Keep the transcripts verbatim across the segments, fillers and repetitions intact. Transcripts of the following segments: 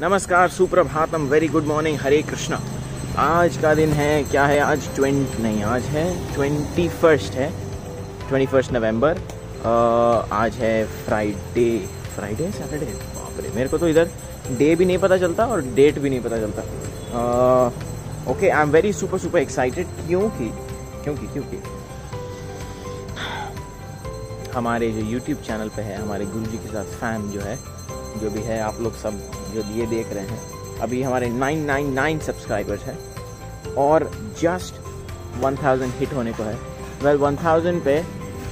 नमस्कार, सुप्रभातम, very good morning, Hare Krishna. आज का दिन है, क्या है आज, ट्वेंट नहीं आज है ट्वेंटी फर्स्ट है ट्वेंटी फर्स्ट नवम्बर। आज है फ्राइडे फ्राइडे सैटरडे, बाप रे, मेरे को तो इधर डे भी नहीं पता चलता और डेट भी नहीं पता चलता। Okay, I am very super super excited क्योंकि क्योंकि क्योंकि हमारे जो यूट्यूब चैनल पे है, हमारे गुरुजी के साथ फैन जो है, जो भी है आप लोग सब जो ये देख रहे हैं, अभी हमारे नाइन नाइन नाइन सब्सक्राइबर्स हैं और जस्ट वन थाउजेंड हिट होने को है। वेल well, वन थाउजेंड पे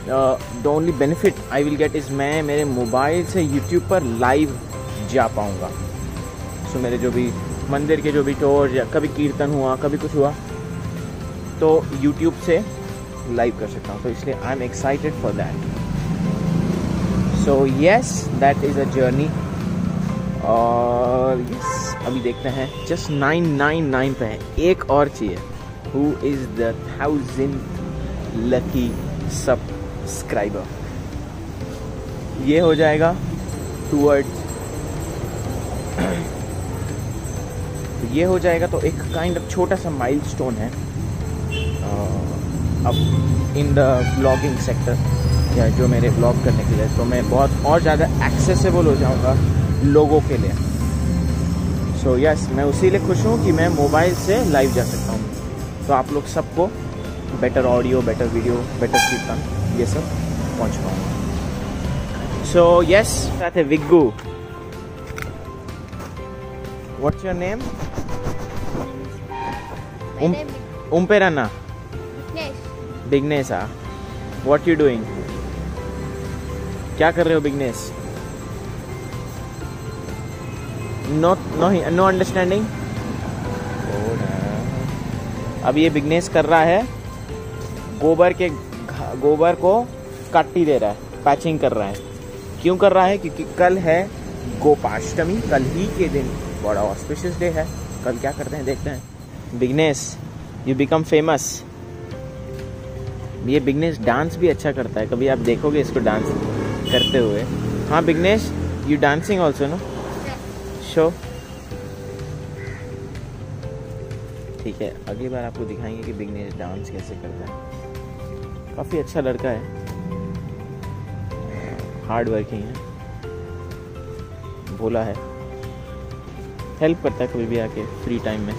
the only benefit I will get is मैं मेरे मोबाइल से यूट्यूब पर लाइव जा पाऊँगा। सो so, मेरे जो भी मंदिर के जो भी टूर या कभी कीर्तन हुआ, कभी कुछ हुआ, तो यूट्यूब से लाइव कर सकता हूँ। तो so, इसलिए I am excited for that. So yes, that is a journey. और यस, अभी देखते हैं, जस्ट नाइन नाइन नाइन पे है, एक और चाहिए। Who is the thousand lucky subscriber? ये हो जाएगा टूवर्ड्स ये हो जाएगा तो एक काइंड ऑफ छोटा सा माइलस्टोन है अब इन द ब्लॉगिंग सेक्टर, या जो मेरे ब्लॉग करने के लिए, तो मैं बहुत और ज़्यादा एक्सेसिबल हो जाऊँगा लोगों के लिए। सो so, यस yes, मैं उसी लिए खुश हूँ कि मैं मोबाइल से लाइव जा सकता हूँ, तो आप लोग सबको better audio, better video, better kirtan, ये सब पहुँच पाऊँगा। सो यस, साथ है Viggu. What's your name? Um पे रहना, बिग्नेश। What you doing? क्या कर रहे हो Bignesh? No no no understanding. अब ये बिग्नेश कर रहा है, गोबर के गोबर को काटी दे रहा है, पैचिंग कर रहा है। क्यों कर रहा है? क्योंकि कल है गोपाष्टमी, कल ही के दिन बड़ा ऑस्पिशियस डे है। कल क्या करते हैं देखते हैं। बिग्नेश, यू बिकम फेमस। ये बिग्नेश डांस भी अच्छा करता है, कभी आप देखोगे इसको डांस करते हुए। हाँ बिग्नेश, you dancing also no? So ठीक है, अगली बार आपको दिखाएंगे कि बिग्नेश डांस कैसे करता है। काफ़ी अच्छा लड़का है, हार्ड वर्किंग है, भोला है, हेल्प करता है कभी भी आके फ्री टाइम में।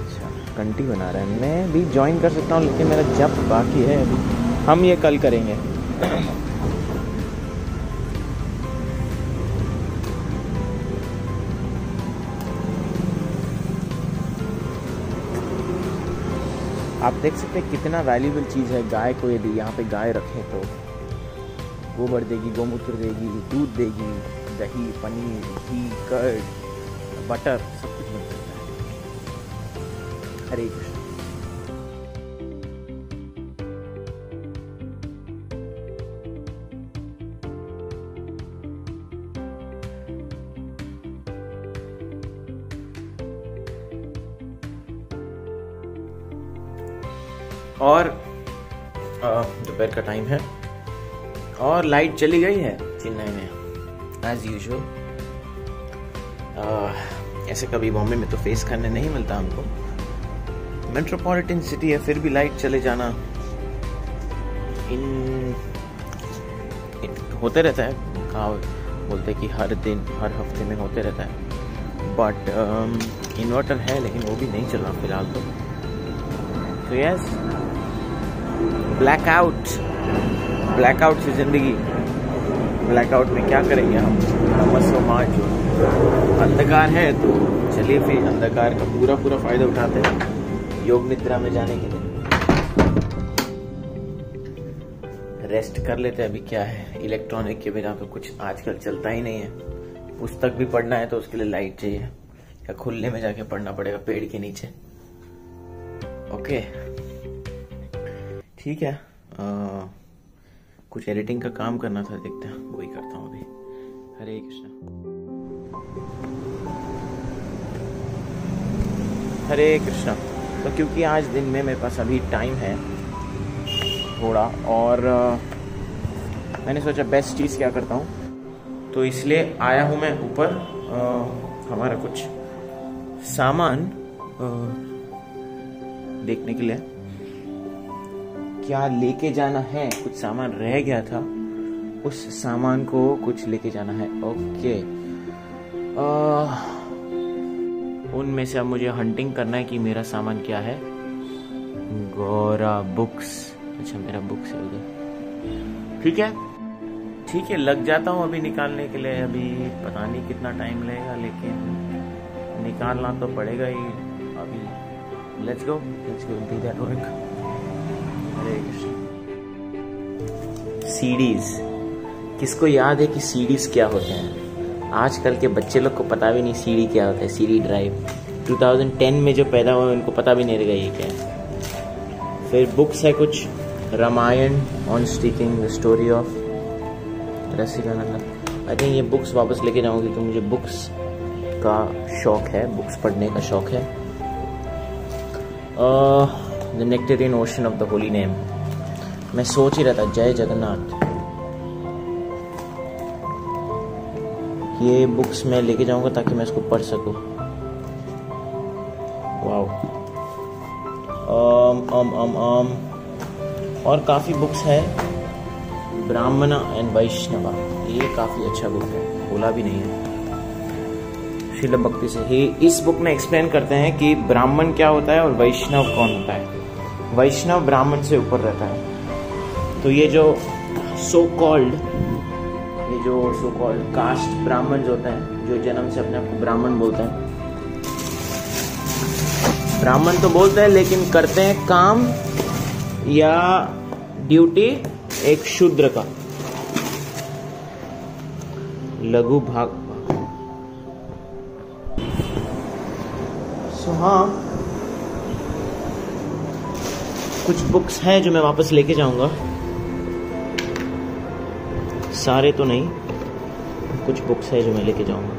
अच्छा, कंटी बना रहा है। मैं भी ज्वाइन कर सकता हूँ लेकिन मेरा जप बाकी है अभी, हम ये कल करेंगे। आप देख सकते हैं कितना वैल्यूबल चीज़ है गाय को। यदि यहाँ पे गाय रखें तो गोबर देगी, गोमूत्र देगी, दूध देगी, दही, पनीर, घी, कर्ड, बटर, सब कुछ मिल सकता है। हरे कृष्ण। और दोपहर का टाइम है और लाइट चली गई है चेन्नई में, एज यूजुअल। ऐसे कभी बॉम्बे में तो फेस करने नहीं मिलता हमको, मेट्रोपॉलिटन सिटी है, फिर भी लाइट चले जाना इन, इन होते रहता है। कहा बोलते कि हर दिन, हर हफ्ते में होते रहता है। बट um, इन्वर्टर है लेकिन वो भी नहीं चल रहा फिलहाल तो। तो यस, ब्लैकआउट ब्लैकआउट से ज़िंदगी। ब्लैकआउट में क्या करेंगे हम, नमस्कार मार्च अंधकार है, तो चलिए फिर अंधकार का पूरा पूरा फायदा उठाते हैं योग निद्रा में जाने के लिए। रेस्ट कर लेते हैं। अभी क्या है, इलेक्ट्रॉनिक के बिना तो कुछ आजकल चलता ही नहीं है। पुस्तक भी पढ़ना है तो उसके लिए लाइट चाहिए, या खुले में जाके पढ़ना पड़ेगा पेड़ के नीचे। Okay okay. ठीक है, आ, कुछ एडिटिंग का काम करना था, देखते हैं, वही करता हूँ अभी। हरे कृष्णा, हरे कृष्णा। तो क्योंकि आज दिन में मेरे पास अभी टाइम है थोड़ा, और आ, मैंने सोचा बेस्ट चीज़ क्या करता हूँ, तो इसलिए आया हूँ मैं ऊपर। हमारा कुछ सामान आ, देखने के लिए क्या लेके जाना है, कुछ सामान रह गया था, उस सामान को कुछ लेके जाना है। ओके, उनमें से अब मुझे हंटिंग करना है कि मेरा सामान क्या है। गोरा बुक्स, अच्छा मेरा बुक्स है उधर। ठीक है ठीक है, लग जाता हूँ अभी निकालने के लिए। अभी पता नहीं कितना टाइम लगेगा, लेकिन निकालना तो पड़ेगा ही अभी। Let's go let's go do that work. Hare Krishna. CDs, किसको याद है कि सीडीज क्या होते हैं? आजकल के बच्चे लोग को पता भी नहीं सीडी क्या होता है। सीडी ड्राइव दो हज़ार दस में जो पैदा हुए उनको पता भी नहीं रहेगा ये क्या है। फिर बुक्स है कुछ, Ramayan on sticking the story of Rasikananda. I think ये बुक्स वापस लेके जाऊंगी क्योंकि मुझे बुक्स का शौक है, बुक्स पढ़ने का शौक है। The nectarine ocean of the holy name, मैं सोच ही रहा था जय जगन्नाथ। ये बुक्स मैं लेके जाऊंगा ताकि मैं इसको पढ़ सकूं। Wow. um, um, um, um. और काफ़ी बुक्स है। ब्राह्मणा एंड वैष्णवा, ये काफ़ी अच्छा बुक है, बोला भी नहीं है। श्रील भक्ति से ही इस बुक में एक्सप्लेन करते हैं कि ब्राह्मण क्या होता है और वैष्णव कौन होता है। वैष्णव ब्राह्मण से ऊपर रहता है। तो ये जो सो कॉल्ड ये जो सो कॉल्ड कास्ट ब्राह्मण होते हैं, जो जन्म से अपने आप को ब्राह्मण बोलते हैं, ब्राह्मण तो बोलते हैं लेकिन करते हैं काम या ड्यूटी एक शूद्र का। लघु भाग। सो हाँ, कुछ बुक्स हैं जो मैं वापस लेके जाऊंगा, सारे तो नहीं, कुछ बुक्स हैं जो मैं लेके जाऊंगा।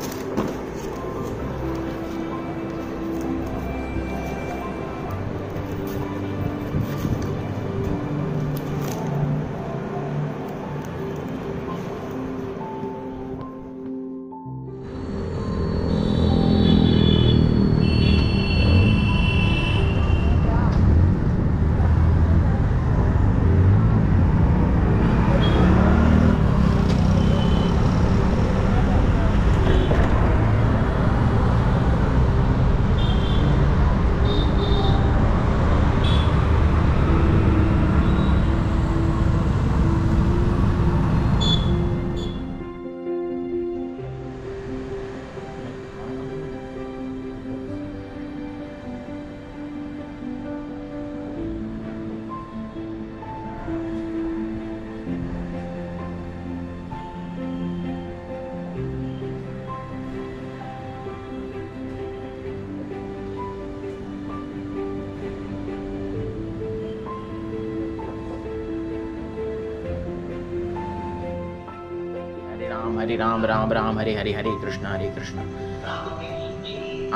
हरे राम राम राम हरे हरे, हरे कृष्णा हरे कृष्णा।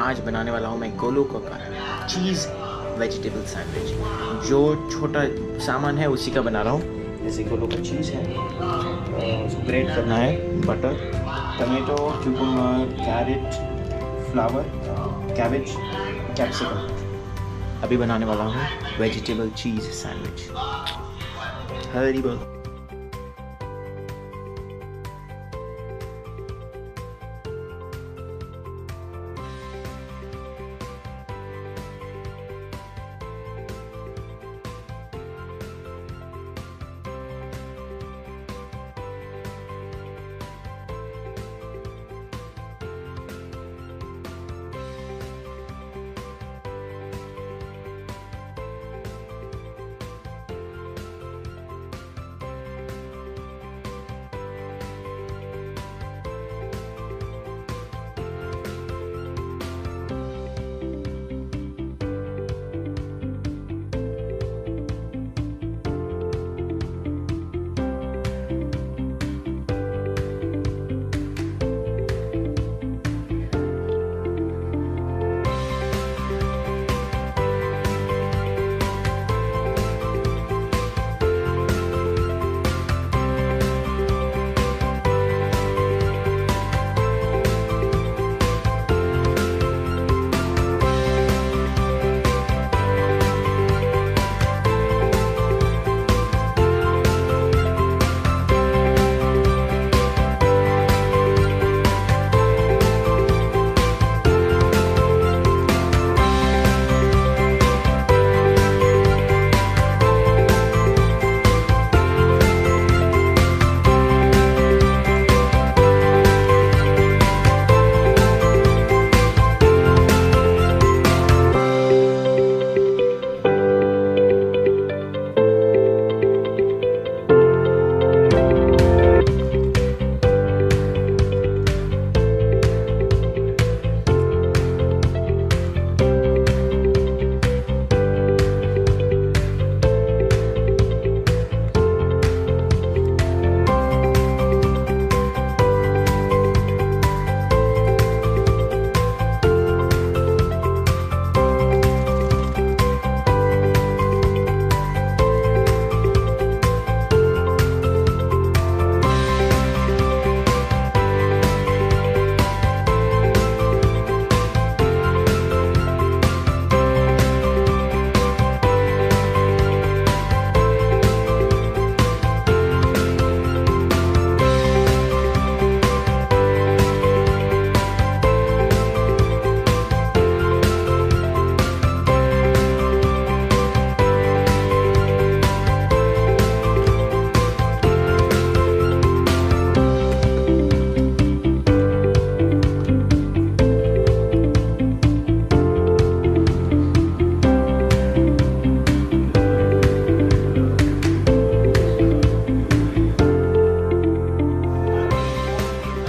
आज बनाने वाला हूँ मैं गोलोका का चीज़ वेजिटेबल सैंडविच। जो छोटा सामान है उसी का बना रहा हूँ। जैसे गोलोका चीज़ है, उसको ग्रेट करना है, butter, tomato, cucumber, carrot, flower, cabbage, capsicum. अभी बनाने वाला हूँ वेजिटेबल चीज़ सैंडविच। हरी बोल।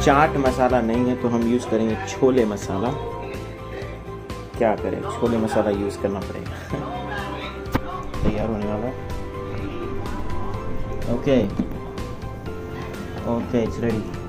चाट मसाला नहीं है तो हम यूज़ करेंगे छोले मसाला। क्या करें, छोले मसाला यूज़ करना पड़ेगा। तैयार होने वाला है। Okay okay, it's ready.